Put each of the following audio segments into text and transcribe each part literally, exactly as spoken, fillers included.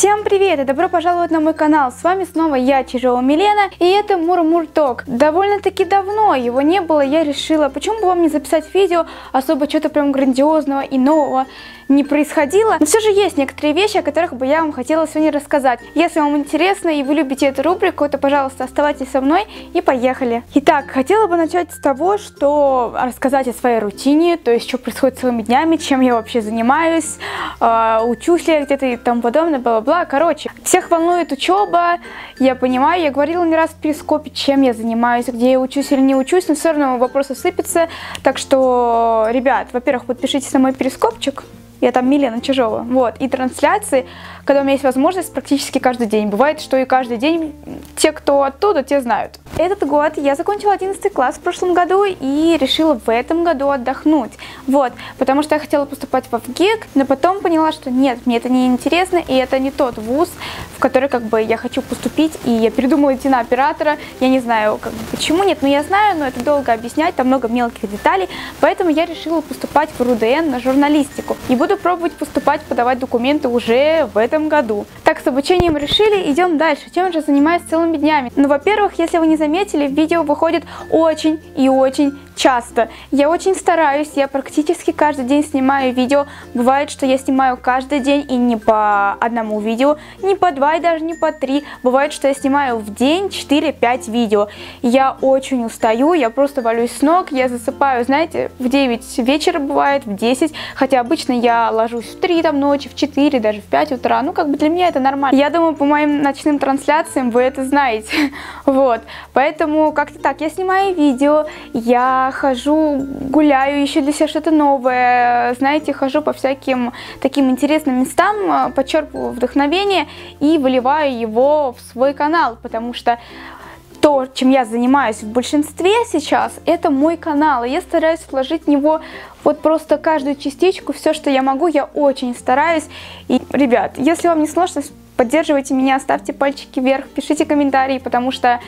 Всем привет и добро пожаловать на мой канал. С вами снова я, Чижова Милена, и это Murmur Talk. Довольно-таки давно его не было, я решила, почему бы вам не записать видео, особо что-то прям грандиозного и нового не происходило. Но все же есть некоторые вещи, о которых бы я вам хотела сегодня рассказать. Если вам интересно и вы любите эту рубрику, то, пожалуйста, оставайтесь со мной и поехали. Итак, хотела бы начать с того, что рассказать о своей рутине, то есть что происходит своими днями, чем я вообще занимаюсь, учусь ли я где-то и тому подобное, бла-бла. Короче, всех волнует учеба, я понимаю, я говорила не раз в перископе, чем я занимаюсь, где я учусь или не учусь, но все равно вопрос усыпется. Так что, ребят, во-первых, подпишитесь на мой перископчик. Я там Милена Чижова. Вот. И трансляции, когда у меня есть возможность, практически каждый день. Бывает, что и каждый день. Те, кто оттуда, те знают. Этот год я закончила одиннадцатый класс в прошлом году и решила в этом году отдохнуть. Вот. Потому что я хотела поступать во ВГИК, но потом поняла, что нет, мне это не интересно, и это не тот вуз, в который как бы я хочу поступить. И я передумала идти на оператора. Я не знаю, как, почему нет, но я знаю, но это долго объяснять, там много мелких деталей. Поэтому я решила поступать в РУДН на журналистику. И буду пробовать поступать, подавать документы уже в этом году. Так, с обучением решили, идем дальше. Чем же занимаюсь целыми днями? Ну, во-первых, если вы не заметили, видео выходит очень и очень часто. Я очень стараюсь, я практически каждый день снимаю видео. Бывает, что я снимаю каждый день и не по одному видео, не по два и даже не по три. Бывает, что я снимаю в день четыре-пять видео. Я очень устаю, я просто валюсь с ног, я засыпаю, знаете, в девять вечера бывает, в десять, хотя обычно я ложусь в три там ночи, в четыре, даже в пять утра. Ну, как бы для меня это нормально. Я думаю, по моим ночным трансляциям вы это знаете. Вот. Поэтому как-то так. Я снимаю видео, я хожу, гуляю, ищу для себя что-то новое. Знаете, хожу по всяким таким интересным местам, подчеркиваю вдохновение и выливаю его в свой канал, потому что то, чем я занимаюсь в большинстве сейчас, это мой канал. И я стараюсь вложить в него вот просто каждую частичку, все, что я могу, я очень стараюсь. И, ребят, если вам не сложно, поддерживайте меня, ставьте пальчики вверх, пишите комментарии, потому что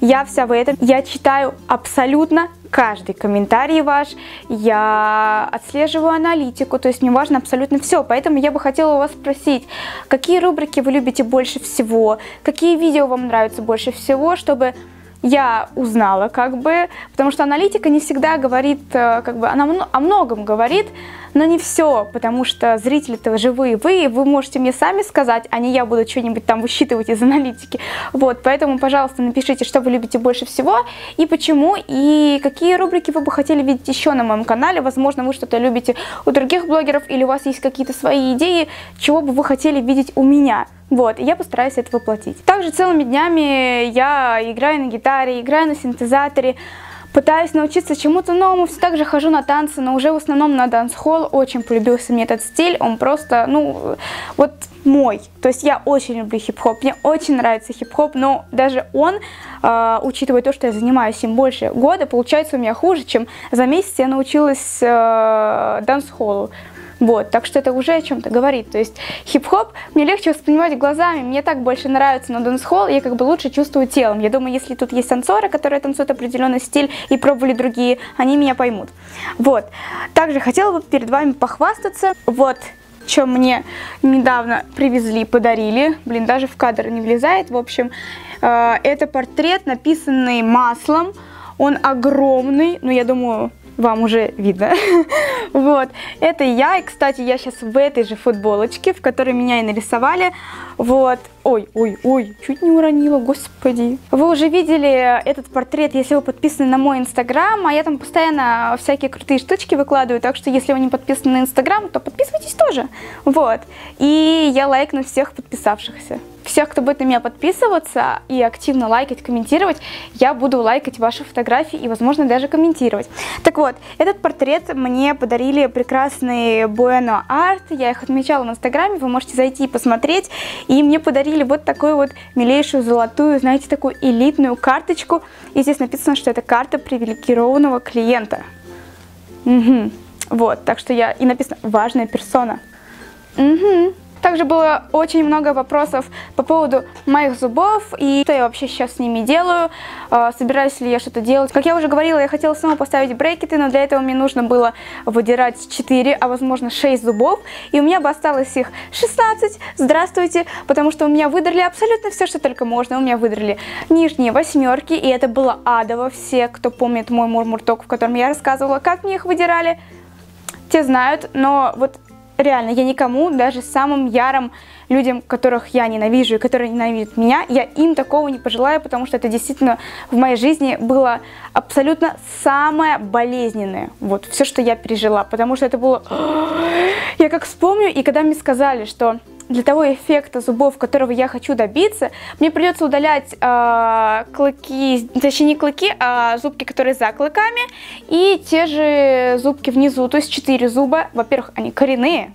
я вся в этом. Я читаю абсолютно каждый комментарий ваш, я отслеживаю аналитику, то есть мне важно абсолютно все. Поэтому я бы хотела у вас спросить, какие рубрики вы любите больше всего, какие видео вам нравятся больше всего, чтобы я узнала, как бы, потому что аналитика не всегда говорит, как бы, она о многом говорит, но не все, потому что зрители-то живые вы, и вы можете мне сами сказать, а не я буду что-нибудь там высчитывать из аналитики. Вот, поэтому, пожалуйста, напишите, что вы любите больше всего, и почему, и какие рубрики вы бы хотели видеть еще на моем канале. Возможно, вы что-то любите у других блогеров, или у вас есть какие-то свои идеи, чего бы вы хотели видеть у меня. Вот, и я постараюсь это воплотить. Также целыми днями я играю на гитаре, играю на синтезаторе, пытаюсь научиться чему-то новому, все так же хожу на танцы, но уже в основном на дансхолл. Очень полюбился мне этот стиль, он просто, ну, вот мой. То есть я очень люблю хип-хоп, мне очень нравится хип-хоп, но даже он, э, учитывая то, что я занимаюсь им больше года, получается у меня хуже, чем за месяц я научилась э, дансхоллу. Вот, так что это уже о чем-то говорит. То есть хип-хоп мне легче воспринимать глазами, мне так больше нравится, но дэнс-холл я как бы лучше чувствую телом. Я думаю, если тут есть танцоры, которые танцуют определенный стиль и пробовали другие, они меня поймут. Вот, также хотела бы перед вами похвастаться. Вот, что мне недавно привезли, подарили. Блин, даже в кадр не влезает. В общем, э, это портрет, написанный маслом. Он огромный, но я думаю, вам уже видно. Вот, это я, и, кстати, я сейчас в этой же футболочке, в которой меня и нарисовали. Вот, ой, ой, ой, чуть не уронила, господи. Вы уже видели этот портрет, если вы подписаны на мой инстаграм, а я там постоянно всякие крутые штучки выкладываю, так что если вы не подписаны на инстаграм, то подписывайтесь тоже. Вот, и я лайкну всех подписавшихся. Всех, кто будет на меня подписываться и активно лайкать, комментировать, я буду лайкать ваши фотографии и, возможно, даже комментировать. Так вот, этот портрет мне подарили прекрасные Bueno Art, я их отмечала в инстаграме, вы можете зайти и посмотреть. И мне подарили вот такую вот милейшую золотую, знаете, такую элитную карточку. И здесь написано, что это карта привилегированного клиента. Угу. Вот, так что я... И написано «Важная персона». Угу. Также было очень много вопросов по поводу моих зубов и что я вообще сейчас с ними делаю, собираюсь ли я что-то делать. Как я уже говорила, я хотела снова поставить брекеты, но для этого мне нужно было выдирать четыре, а возможно шесть зубов, и у меня бы осталось их шестнадцать, здравствуйте, потому что у меня выдрали абсолютно все, что только можно. У меня выдрали нижние восьмерки, и это было адово. Все, кто помнит мой Murmur Talk, в котором я рассказывала, как мне их выдирали, те знают, но вот реально, я никому, даже самым ярым людям, которых я ненавижу и которые ненавидят меня, я им такого не пожелаю, потому что это действительно в моей жизни было абсолютно самое болезненное. Вот, все, что я пережила, потому что это было... Я как вспомню, и когда мне сказали, что для того эффекта зубов, которого я хочу добиться, мне придется удалять э, клыки, точнее не клыки, а зубки, которые за клыками, и те же зубки внизу, то есть четыре зуба. Во-первых, они коренные,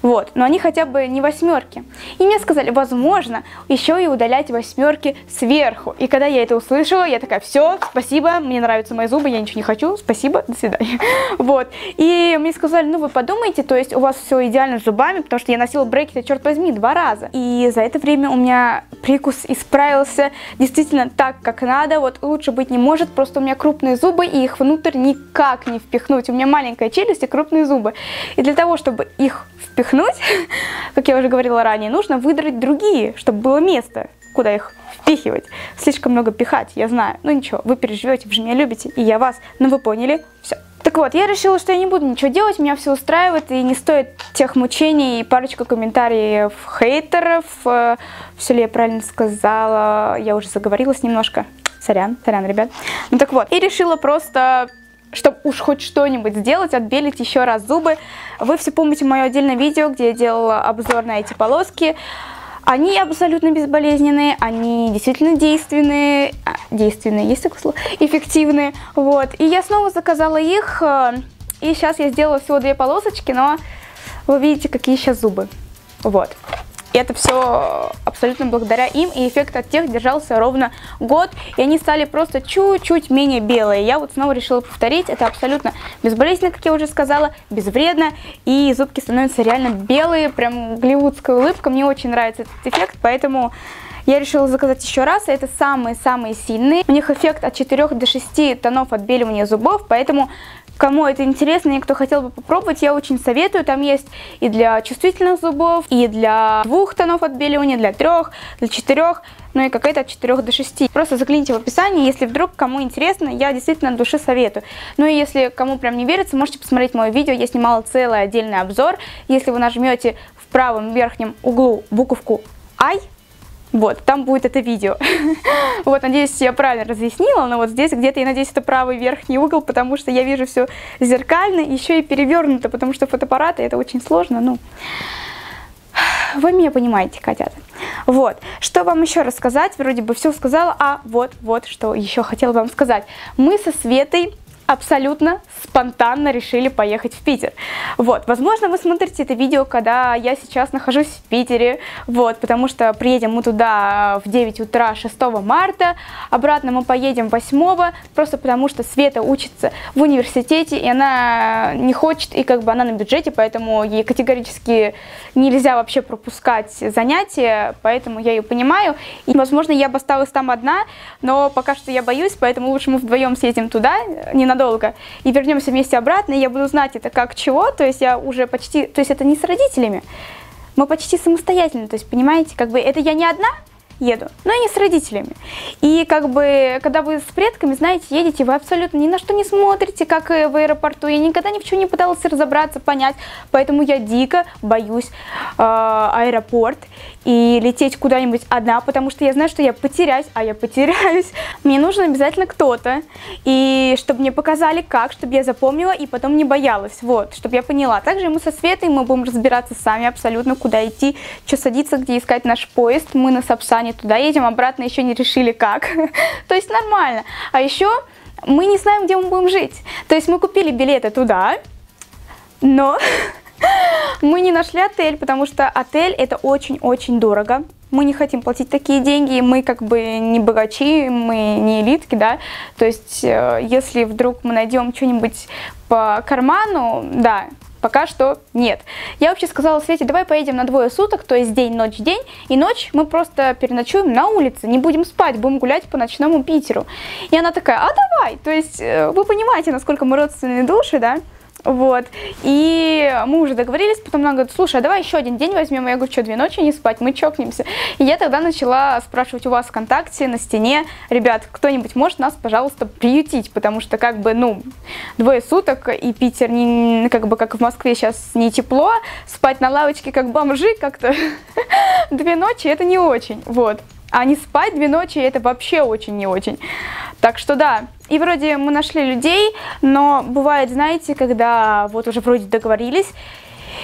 вот, но они хотя бы не восьмерки. И мне сказали, возможно, еще и удалять восьмерки сверху. И когда я это услышала, я такая, все, спасибо, мне нравятся мои зубы, я ничего не хочу, спасибо, до свидания. Вот. И мне сказали, ну вы подумайте, то есть у вас все идеально с зубами, потому что я носила брекеты, черт возьми, два раза. И за это время у меня прикус исправился действительно так, как надо, вот лучше быть не может, просто у меня крупные зубы, и их внутрь никак не впихнуть. У меня маленькая челюсть и крупные зубы. И для того, чтобы их впихнуть, как я уже говорила ранее, нужно выдрать другие, чтобы было место, куда их впихивать. Слишком много пихать, я знаю. Ну ничего, вы переживете, вы же меня любите, и я вас. Но вы поняли, все. Так вот, я решила, что я не буду ничего делать, меня все устраивает, и не стоит тех мучений, и парочка комментариев хейтеров. Э, все ли я правильно сказала? Я уже заговорилась немножко. Сорян, сорян, ребят. Ну так вот, и решила просто... чтобы уж хоть что-нибудь сделать, отбелить еще раз зубы. Вы все помните мое отдельное видео, где я делала обзор на эти полоски. Они абсолютно безболезненные, они действительно действенные, а, действенные, есть такое слово? Эффективные, вот. И я снова заказала их, и сейчас я сделала всего две полосочки, но вы видите, какие сейчас зубы, вот. И это все абсолютно благодаря им, и эффект от тех держался ровно год, и они стали просто чуть-чуть менее белые. Я вот снова решила повторить, это абсолютно безболезненно, как я уже сказала, безвредно, и зубки становятся реально белые, прям голливудская улыбка, мне очень нравится этот эффект, поэтому я решила заказать еще раз, и это самые-самые сильные, у них эффект от четырёх до шести тонов отбеливания зубов, поэтому... Кому это интересно и кто хотел бы попробовать, я очень советую. Там есть и для чувствительных зубов, и для двух тонов отбеливания, для трех, для четырех, ну и какая-то от четырёх до шести. Просто загляните в описание, если вдруг кому интересно, я действительно от души советую. Ну и если кому прям не верится, можете посмотреть мое видео, я снимала целый отдельный обзор. Если вы нажмете в правом верхнем углу буковку «Ай», вот, там будет это видео. Вот, надеюсь, я правильно разъяснила, но вот здесь где-то, я надеюсь, это правый верхний угол, потому что я вижу все зеркально, еще и перевернуто, потому что фотоаппараты, это очень сложно, ну... Вы меня понимаете, котята. Вот, что вам еще рассказать? Вроде бы все сказала, а вот, вот, что еще хотела вам сказать. Мы со Светой... абсолютно спонтанно решили поехать в Питер. Вот, возможно, вы смотрите это видео, когда я сейчас нахожусь в Питере, вот, потому что приедем мы туда в девять утра шестого марта, обратно мы поедем восьмого, просто потому что Света учится в университете, и она не хочет, и как бы она на бюджете, поэтому ей категорически нельзя вообще пропускать занятия, поэтому я ее понимаю, и, возможно, я бы осталась там одна, но пока что я боюсь, поэтому лучше мы вдвоем съездим туда, не на долго, и вернемся вместе обратно, и я буду знать это как чего, то есть я уже почти, то есть это не с родителями, мы почти самостоятельно, то есть понимаете, как бы это я не одна еду, но и не с родителями, и как бы, когда вы с предками, знаете, едете, вы абсолютно ни на что не смотрите, как в аэропорту, я никогда ни в чем не пыталась разобраться, понять, поэтому я дико боюсь э, аэропорт и лететь куда-нибудь одна, потому что я знаю, что я потеряюсь, а я потеряюсь, мне нужен обязательно кто-то, и чтобы мне показали как, чтобы я запомнила и потом не боялась, вот, чтобы я поняла. Также мы со Светой, мы будем разбираться сами абсолютно, куда идти, что садиться, где искать наш поезд, мы на Сапсане туда едем, обратно еще не решили как. То есть нормально. А еще мы не знаем, где мы будем жить. То есть мы купили билеты туда, но мы не нашли отель, потому что отель это очень-очень дорого. Мы не хотим платить такие деньги, мы как бы не богачи, мы не элитки, да. То есть если вдруг мы найдем что-нибудь по карману, да, пока что нет. Я вообще сказала Свете, давай поедем на двое суток, то есть день, ночь, день, и ночь мы просто переночуем на улице, не будем спать, будем гулять по ночному Питеру. И она такая, а давай, то есть вы понимаете, насколько мы родственные души, да? Вот, и мы уже договорились, потом она говорит, слушай, а давай еще один день возьмем, я говорю, что, две ночи не спать, мы чокнемся. И я тогда начала спрашивать у вас ВКонтакте, на стене, ребят, кто-нибудь может нас, пожалуйста, приютить, потому что, как бы, ну, двое суток, и Питер, не, как бы, как в Москве сейчас не тепло, спать на лавочке, как бомжи, как-то две ночи, это не очень, вот. А не спать две ночи, это вообще очень не очень. Так что да, и вроде мы нашли людей, но бывает, знаете, когда вот уже вроде договорились,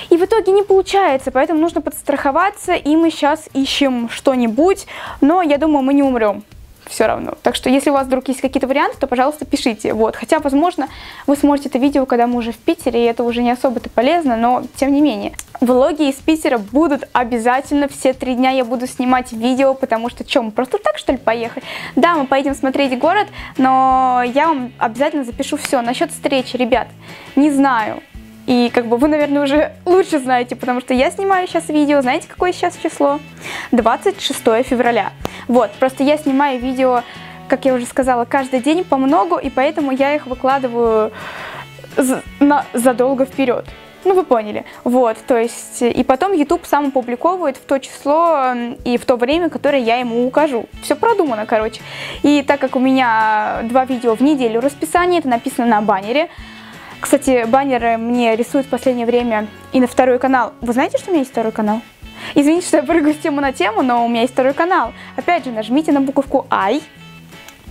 и в итоге не получается, поэтому нужно подстраховаться, и мы сейчас ищем что-нибудь, но я думаю, мы не умрем все равно. Так что если у вас вдруг есть какие-то варианты, то, пожалуйста, пишите. Вот. Хотя, возможно, вы смотрите это видео, когда мы уже в Питере, и это уже не особо-то полезно, но тем не менее. Влоги из Питера будут обязательно, все три дня я буду снимать видео, потому что, что, мы просто так, что ли, поехали? Да, мы поедем смотреть город, но я вам обязательно запишу все. Насчет встречи, ребят, не знаю. И, как бы, вы, наверное, уже лучше знаете, потому что я снимаю сейчас видео, знаете, какое сейчас число? двадцать шестое февраля. Вот, просто я снимаю видео, как я уже сказала, каждый день помногу, и поэтому я их выкладываю на... задолго вперед. Ну, вы поняли. Вот, то есть, и потом YouTube сам опубликовывает в то число и в то время, которое я ему укажу. Все продумано, короче. И так как у меня два видео в неделю расписание, это написано на баннере. Кстати, баннеры мне рисуют в последнее время и на второй канал. Вы знаете, что у меня есть второй канал? Извините, что я прыгаю с темы на тему, но у меня есть второй канал. Опять же, нажмите на буковку «Ай».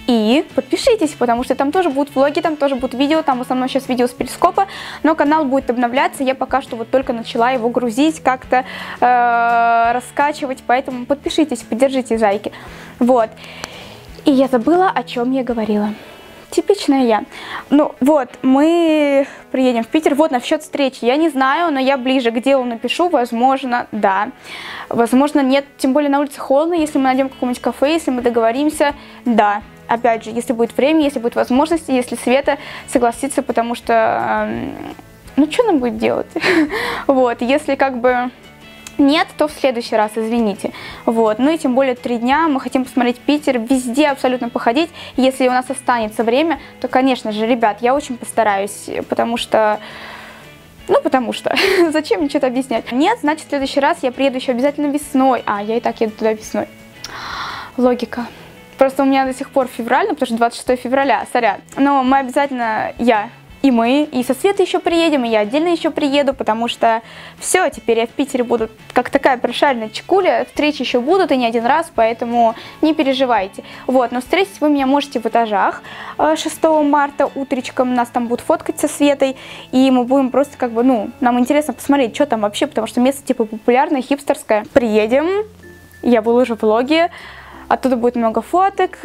И подпишитесь, потому что там тоже будут влоги, там тоже будут видео, там в основном сейчас видео с перископа, но канал будет обновляться, я пока что вот только начала его грузить, как-то э-э, раскачивать, поэтому подпишитесь, поддержите зайки. Вот, и я забыла, о чем я говорила. Типичная я. Ну вот, мы приедем в Питер. Вот, насчет встречи. Я не знаю, но я ближе к делу напишу. Возможно, да. Возможно, нет. Тем более на улице холодно. Если мы найдем какое-нибудь кафе, если мы договоримся, да. Опять же, если будет время, если будет возможность, если Света согласится, потому что... Ну, что нам будет делать? Вот, если как бы... Нет, то в следующий раз, извините. Вот. Ну и тем более три дня мы хотим посмотреть Питер, везде абсолютно походить. Если у нас останется время, то, конечно же, ребят, я очень постараюсь, потому что... Ну, потому что. Зачем мне что-то объяснять? Нет, значит, в следующий раз я приеду еще обязательно весной. А, я и так еду туда весной. Логика. Просто у меня до сих пор февраль, ну, потому что двадцать шестое февраля, сорян. Но мы обязательно... Я... И мы, и со Светой еще приедем, и я отдельно еще приеду, потому что все, теперь я в Питере буду как такая прошаренная чекуля, встречи еще будут и не один раз, поэтому не переживайте. Вот, но встретить вы меня можете в Этажах шестого марта утречком, нас там будут фоткать со Светой, и мы будем просто как бы, ну, нам интересно посмотреть, что там вообще, потому что место типа популярное, хипстерское. Приедем, я выложу влоги. Оттуда будет много фоток.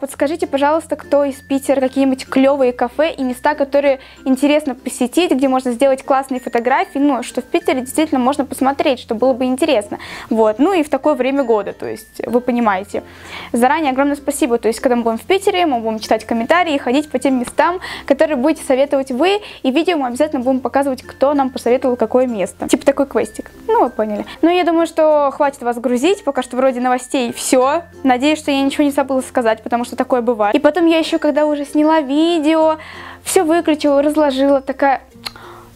Подскажите, пожалуйста, кто из Питера, какие-нибудь клевые кафе и места, которые интересно посетить, где можно сделать классные фотографии, ну, что в Питере действительно можно посмотреть, что было бы интересно. Вот, ну и в такое время года, то есть вы понимаете. Заранее огромное спасибо, то есть когда мы будем в Питере, мы будем читать комментарии, ходить по тем местам, которые будете советовать вы, и в видео мы обязательно будем показывать, кто нам посоветовал какое место. Типа такой квестик. Ну, вы поняли. Ну, я думаю, что хватит вас грузить, пока что вроде новостей все. Надеюсь, что я ничего не забыла сказать, потому что такое бывает. И потом я еще, когда уже сняла видео, все выключила, разложила, такая...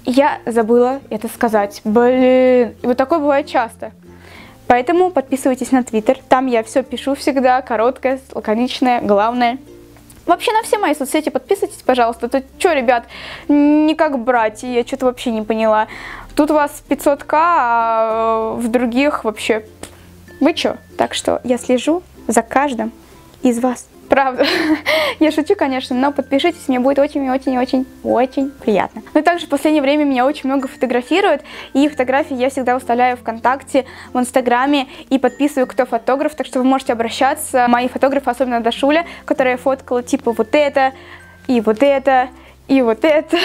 Я забыла это сказать. Блин, вот такое бывает часто. Поэтому подписывайтесь на Твиттер, там я все пишу всегда, короткое, лаконичное, главное. Вообще на все мои соцсети подписывайтесь, пожалуйста. Тут что, ребят, не как братья, я что-то вообще не поняла. Тут у вас пятьсот тысяч, а в других вообще... Вы что? Так что я слежу за каждым из вас. Правда. Я шучу, конечно, но подпишитесь, мне будет очень-очень-очень-очень приятно. Ну и также в последнее время меня очень много фотографируют, и фотографии я всегда выставляю ВКонтакте, в Инстаграме, и подписываю, кто фотограф, так что вы можете обращаться. Мои фотографы, особенно Дашуля, которая фоткала типа вот это, и вот это, и вот это.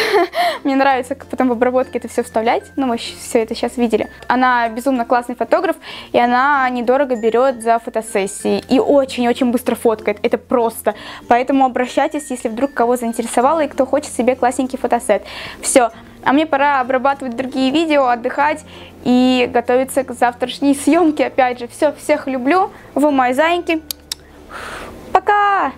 Мне нравится, как потом в обработке это все вставлять. Ну, мы все это сейчас видели. Она безумно классный фотограф, и она недорого берет за фотосессии. И очень-очень быстро фоткает. Это просто. Поэтому обращайтесь, если вдруг кого заинтересовало, и кто хочет себе классненький фотосет. Все. А мне пора обрабатывать другие видео, отдыхать и готовиться к завтрашней съемке. Опять же, все, всех люблю. Вы мои зайки. Пока!